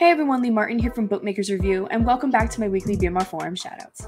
Hey everyone, Lee Martin here from Bookmakers Review, and welcome back to my weekly BMR Forum shoutouts.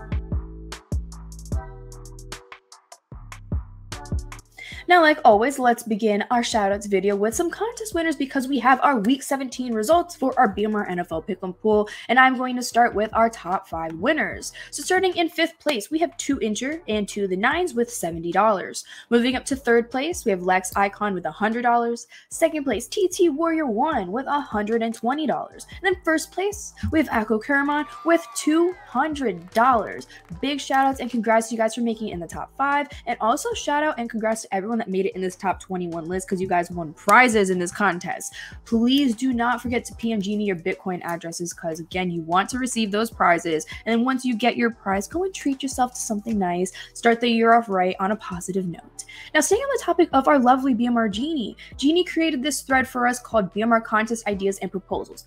Now, like always, let's begin our shoutouts video with some contest winners because we have our Week 17 results for our BMR NFL Pick'em Pool, and I'm going to start with our top 5 winners. So starting in 5th place, we have 2inchr and 2 the 9s with $70. Moving up to 3rd place, we have Lex Icon with $100. 2nd place, tt warrior one with $120. And then 1st place, we have Akko Karamon with $200. Big shoutouts and congrats to you guys for making it in the top 5, and also shoutout and congrats to everyone that made it in this top 21 list because you guys won prizes in this contest. Please do not forget to PM Genie your Bitcoin addresses because, again, you want to receive those prizes. And then once you get your prize, go and treat yourself to something nice. Start the year off right on a positive note. Now, staying on the topic of our lovely BMR Genie, Genie created this thread for us called BMR Contest Ideas and Proposals.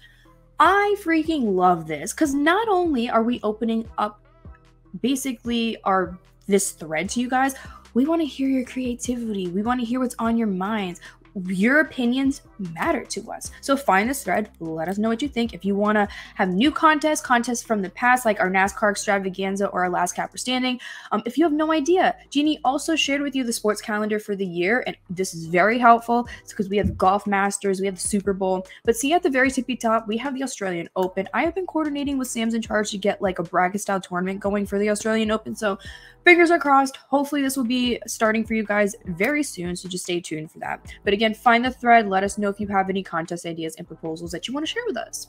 I freaking love this because not only are we opening up basically this thread to you guys, we want to hear your creativity. We want to hear what's on your minds. Your opinions matter to us. So find this thread. Let us know what you think. If you want to have new contests from the past, like our NASCAR extravaganza or our Last Capper Standing. If you have no idea, Genie also shared with you the sports calendar for the year, and this is very helpful. It's because we have Golf Masters, we have the Super Bowl, but see at the very tippy top, we have the Australian Open. I have been coordinating with Sam's In Charge to get like a bracket-style tournament going for the Australian Open, so fingers are crossed. Hopefully this will be starting for you guys very soon, so just stay tuned for that. But again, find the thread. Let us know if you have any contest ideas and proposals that you want to share with us.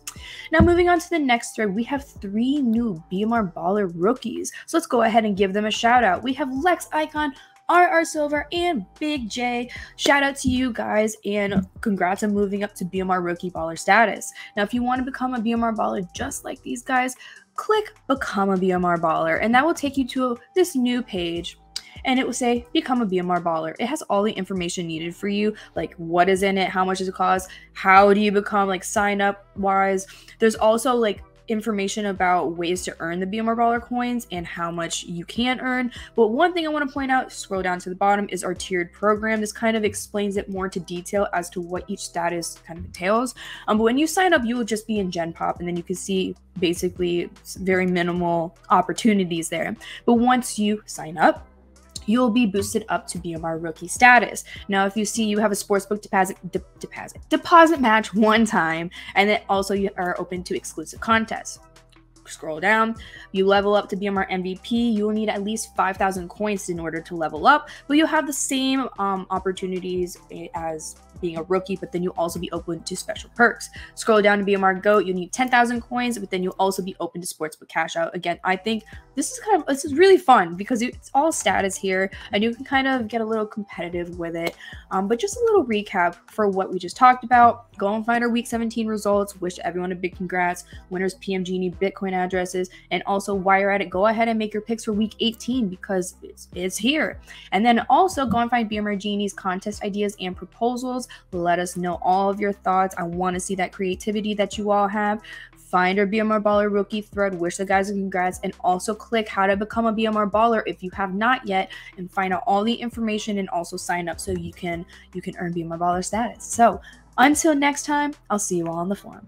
Now, moving on to the next thread, we have 3 new BMR Baller rookies. So let's go ahead and give them a shout out. We have Lex Icon, RR Silver, and Big J. Shout out to you guys and congrats on moving up to BMR Rookie Baller status. Now, if you want to become a BMR Baller just like these guys, click Become a BMR Baller, and that will take you to this new page. And it will say, become a BMR baller. It has all the information needed for you. Like, what is in it? How much does it cost? How do you become, like, sign up wise? There's also, like, information about ways to earn the BMR baller coins and how much you can earn. But one thing I want to point out, scroll down to the bottom, is our tiered program. This kind of explains it more into detail as to what each status kind of entails. But when you sign up, you will just be in Gen Pop, and then you can see basically very minimal opportunities there. But once you sign up, you'll be boosted up to BMR rookie status. Now, if you see you have a sportsbook deposit match one time, and then also you are open to exclusive contests. Scroll down, you level up to BMR MVP. You will need at least 5,000 coins in order to level up, but you'll have the same opportunities as being a rookie, but then you'll also be open to special perks. Scroll down to BMR GOAT, you'll need 10,000 coins, but then you'll also be open to sportsbook cash out. Again, I think this is really fun because it's all status here, and you can kind of get a little competitive with it. But just a little recap for what we just talked about. Go and find our Week 17 results. Wish everyone a big congrats. Winners, PM Genie, Bitcoin addresses, and also while you're at it, go ahead and make your picks for Week 18 because it's here. And then also go and find BMR Genie's contest ideas and proposals. Let us know all of your thoughts. I want to see that creativity that you all have. Find our BMR Baller Rookie thread. Wish the guys congrats, and also click How to Become a BMR Baller if you have not yet, and find out all the information and also sign up so you can earn BMR Baller status. So until next time, I'll see you all on the forum.